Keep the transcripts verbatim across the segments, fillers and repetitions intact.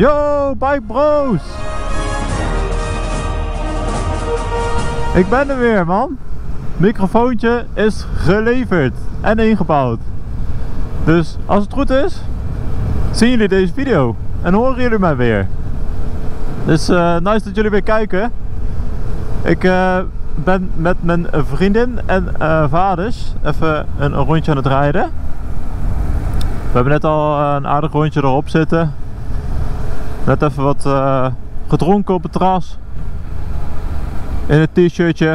Yo, Bikebro's! Ik ben er weer, man. Microfoontje is geleverd en ingebouwd. Dus als het goed is, zien jullie deze video en horen jullie mij weer. Dus uh, nice dat jullie weer kijken. Ik uh, ben met mijn vriendin en uh, vaders even een rondje aan het rijden. We hebben net al een aardig rondje erop zitten. Net even wat uh, gedronken op het terras. In het t-shirtje.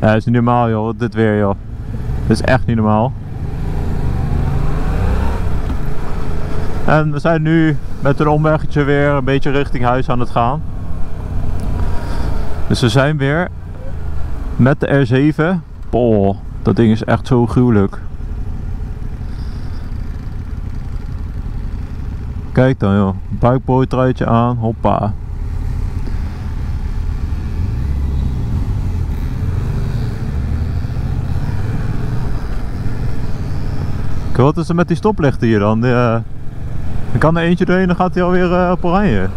Ja, dat is niet normaal, joh. Dit weer, joh. Dat is echt niet normaal. En we zijn nu met een omweggetje weer een beetje richting huis aan het gaan. Dus we zijn weer met de R zeven. Boah, dat ding is echt zo gruwelijk. Kijk dan, joh. Buikbootruitje aan, hoppa. Kijk, wat is er met die stoplichten hier dan? Die, uh, er kan er eentje doorheen en dan gaat hij alweer uh, op oranje.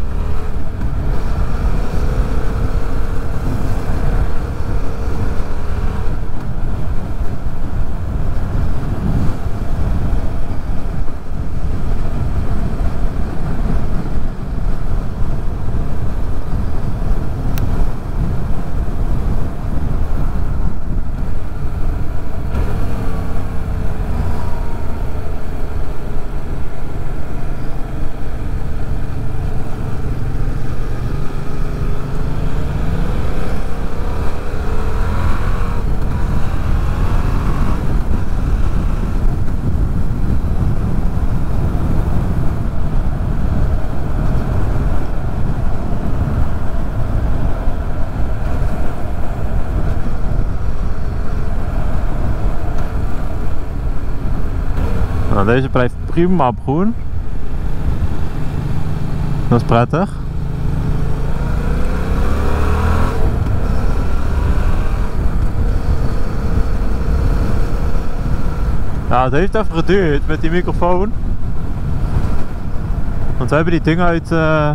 Nou, deze blijft prima op groen. Dat is prettig. Nou, het heeft even geduurd met die microfoon. Want we hebben die dingen uit uh,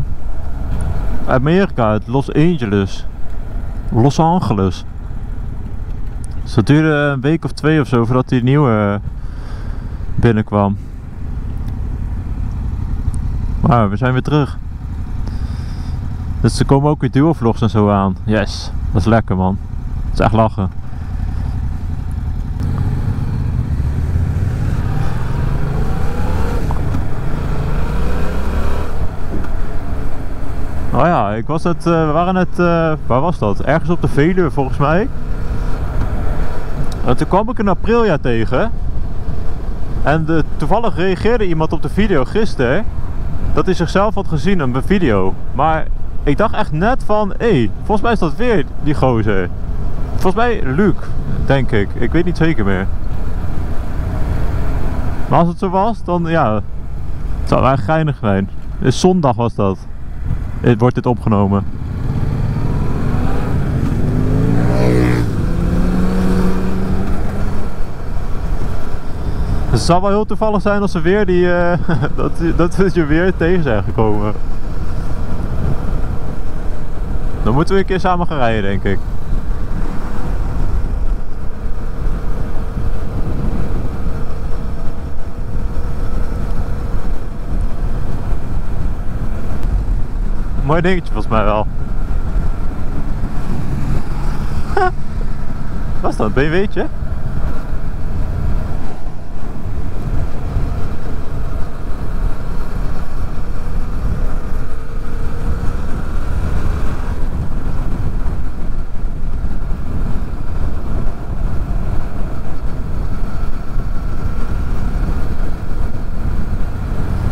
Amerika, uit Los Angeles. Los Angeles. Dus dat duurde een week of twee of zo voordat die nieuwe... Uh, binnenkwam. Maar we zijn weer terug. Dus er komen ook weer duo vlogs en zo aan. Yes, dat is lekker, man. Dat is echt lachen. Nou ja, ik was net, uh, we waren net, uh, waar was dat? Ergens op de Veluwe volgens mij. En toen kwam ik een Aprilia tegen. En de, toevallig reageerde iemand op de video gisteren dat hij zichzelf had gezien in mijn video. Maar ik dacht echt net van, hé, hey, volgens mij is dat weer die gozer. Volgens mij Luc, denk ik. Ik weet niet zeker meer. Maar als het zo was, dan ja, het zou eigenlijk geinig zijn. Dus zondag was dat. Het wordt dit opgenomen. Het zou wel heel toevallig zijn als ze weer die, uh, dat, dat we je weer tegen zijn gekomen. Dan moeten we een keer samen gaan rijden, denk ik. Een mooi dingetje volgens mij wel. Wat is dat, een B W T'tje?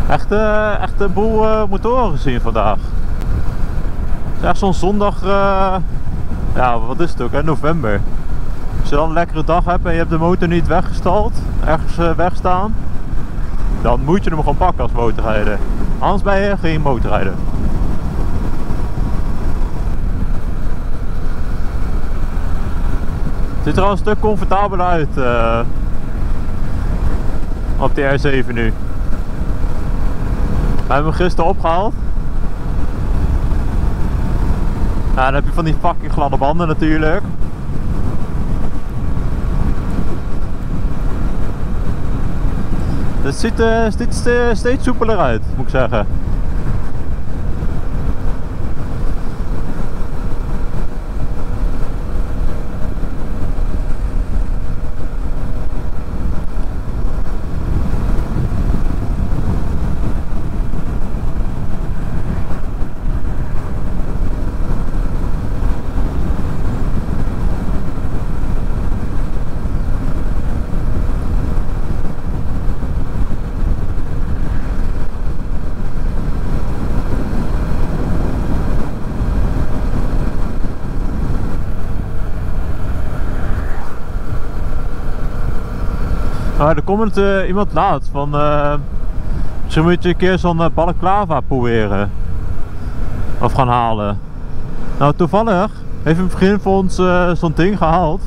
Echt, uh, echt een boel uh, motoren gezien vandaag. Het is echt zo'n zondag, uh, ja, wat is het ook, hè? November. Als je dan een lekkere dag hebt en je hebt de motor niet weggestald, ergens uh, wegstaan, dan moet je hem gewoon pakken als motorrijder. Anders ben je geen motorrijder. Het ziet er al een stuk comfortabeler uit uh, op de R zeven nu. We hebben hem gisteren opgehaald Ja, dan heb je van die fucking gladde banden natuurlijk. Het ziet uh, steeds, uh, steeds soepeler uit, moet ik zeggen. Uh, er komt uh, iemand laat van uh, misschien moet je een keer zo'n uh, balaclava proberen of gaan halen. Nou, toevallig heeft een vriend voor ons uh, zo'n ding gehaald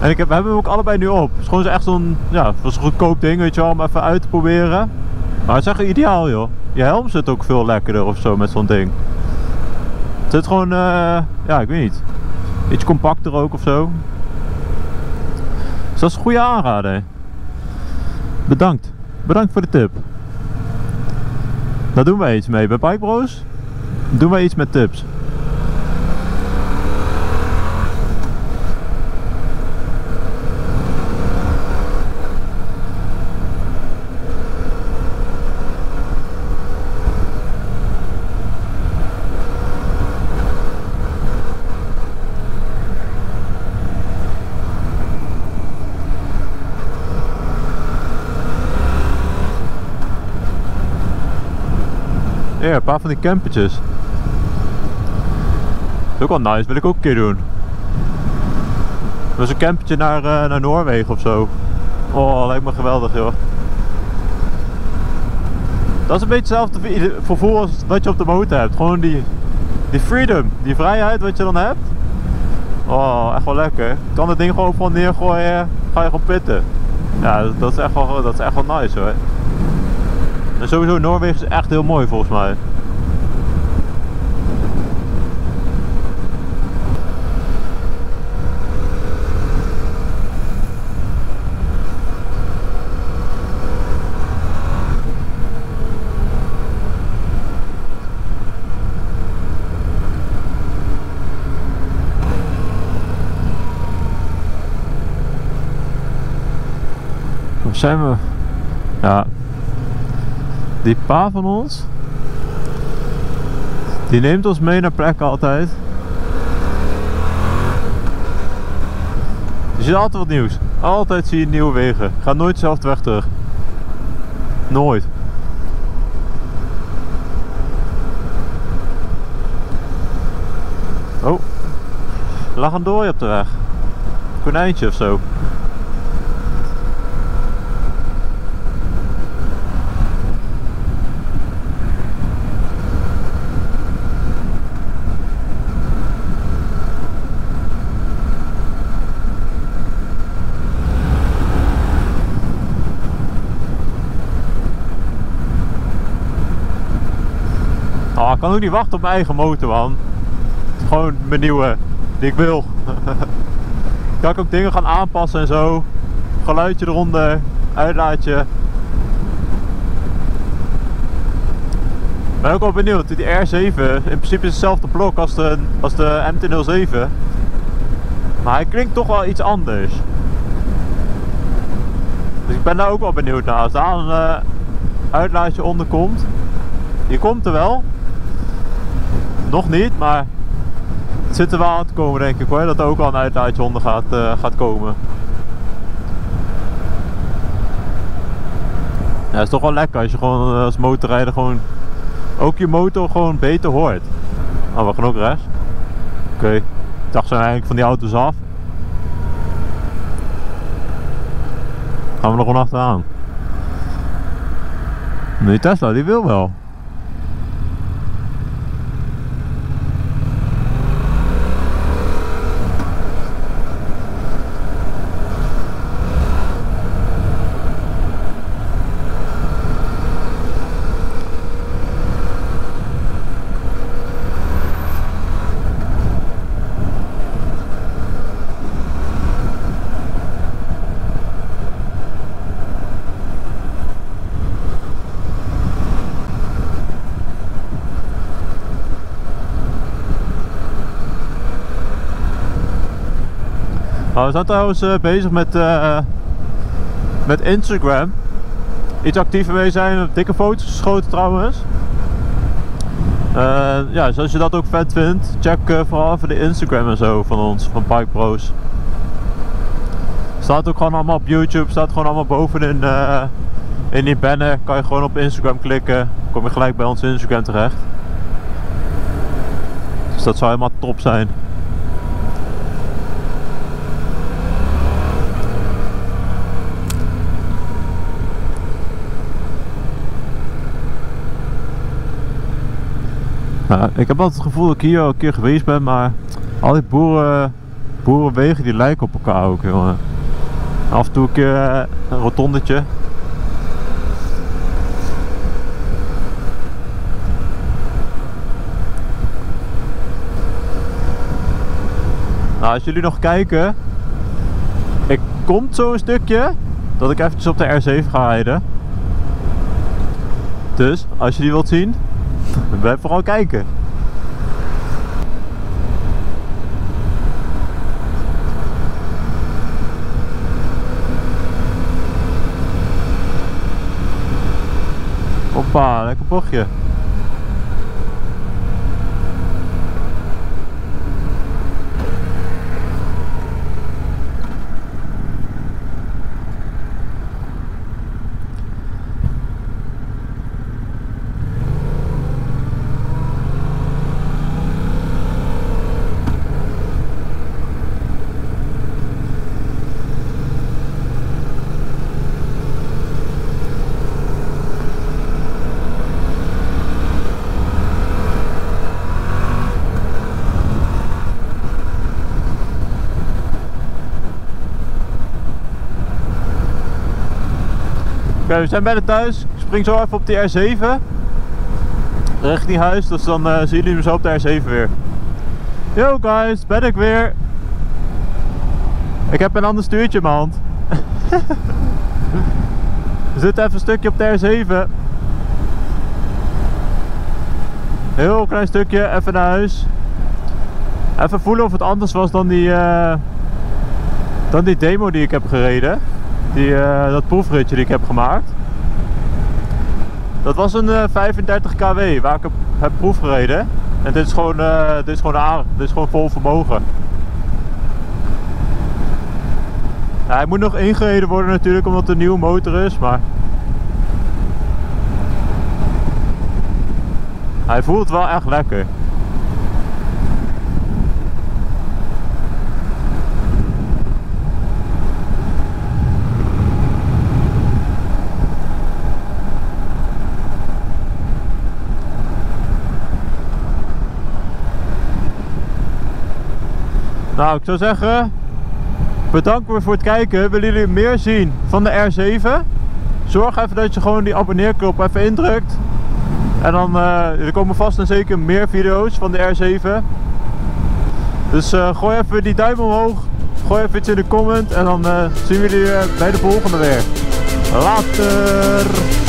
en ik heb, we hebben hem ook allebei nu op. Het is gewoon echt zo'n, ja, was een goedkoop ding, weet je wel, om even uit te proberen. Maar het is echt ideaal, joh. Je helm zit ook veel lekkerder of zo met zo'n ding. Het zit gewoon, uh, ja, ik weet niet, iets compacter ook of zo. Dus dat is een goede aanrader. Bedankt. Bedankt voor de tip. Daar doen wij iets mee. Bij Bikebro's doen wij iets met tips. Ja, een paar van die campertjes. Dat is ook wel nice, wil ik ook een keer doen. Dat was een campertje naar, uh, naar Noorwegen of zo. Oh, lijkt me geweldig, joh. Dat is een beetje hetzelfde vervoer als wat je op de motor hebt. Gewoon die, die freedom, die vrijheid wat je dan hebt. Oh, echt wel lekker. Je kan het ding gewoon van neergooien, ga je gewoon pitten. Ja, dat is echt wel, dat is echt wel nice, hoor. En sowieso, Noorwegen is echt heel mooi volgens mij. Waar zijn we? Ja. Die pa van ons, die neemt ons mee naar plekken altijd. Je ziet altijd wat nieuws. Altijd zie je nieuwe wegen. Ik ga nooit dezelfde weg terug. Nooit. Oh, er lag een dooi op de weg. Een konijntje of zo. Ik kan ook niet wachten op mijn eigen motor, man. Gewoon mijn nieuwe, die ik wil. Kan ik ook dingen gaan aanpassen en zo. Geluidje eronder, uitlaatje. Ik ben ook wel benieuwd, die R zeven, in principe is hetzelfde blok als de, als de M T nul zeven. Maar hij klinkt toch wel iets anders. Dus ik ben daar ook wel benieuwd naar. Als daar een uh, uitlaatje onder komt. Die komt er wel. Nog niet, maar het zit er wel aan te komen, denk ik, hoor, dat er ook al een uitlaatje onder gaat, uh, gaat komen. Ja, het is toch wel lekker als je gewoon als motorrijder gewoon ook je motor gewoon beter hoort. Oh, we gaan ook rechts. Oké, okay. Ik dacht zijn eigenlijk van die auto's af. Gaan we nog gewoon achteraan. Die Tesla, die wil wel. Oh, we zijn trouwens uh, bezig met, uh, met Instagram. Iets actiever mee zijn, dikke foto's geschoten trouwens. Uh, ja, dus als je dat ook vet vindt, check uh, vooral even de Instagram en zo van ons, van Bikebro's. Staat ook gewoon allemaal op YouTube, staat gewoon allemaal bovenin uh, in die banner. Kan je gewoon op Instagram klikken, kom je gelijk bij ons Instagram terecht. Dus dat zou helemaal top zijn. Nou, ik heb altijd het gevoel dat ik hier al een keer geweest ben, maar al die boeren, boerenwegen die lijken op elkaar ook, jongen. Af en toe een keer uh, een rotondetje. Nou, als jullie nog kijken, ik kom zo'n stukje dat ik eventjes op de R zeven ga rijden. Dus, als je die wilt zien, blijf vooral kijken. Hoppa, lekker bochtje. We zijn bijna thuis, ik spring zo even op die R zeven richting huis, dus dan uh, zien jullie me zo op de R zeven weer. Yo guys, ben ik weer. Ik heb een ander stuurtje in mijn hand. We zitten even een stukje op de R zeven. Heel klein stukje, even naar huis. Even voelen of het anders was dan die, uh, dan die demo die ik heb gereden. Die, uh, dat proefritje die ik heb gemaakt. Dat was een uh, vijfendertig kilowatt waar ik heb, heb proefgereden. En dit is gewoon, uh, dit is gewoon aardig, dit is gewoon vol vermogen. Ja, hij moet nog ingereden worden natuurlijk omdat het een nieuwe motor is, maar hij voelt wel echt lekker. Nou, ik zou zeggen, bedankt voor het kijken. Willen jullie meer zien van de R zeven? Zorg even dat je gewoon die abonneerknop even indrukt. En dan uh, er komen vast en zeker meer video's van de R zeven. Dus uh, gooi even die duim omhoog. Gooi even iets in de comment. En dan uh, zien we jullie bij de volgende weer. Later!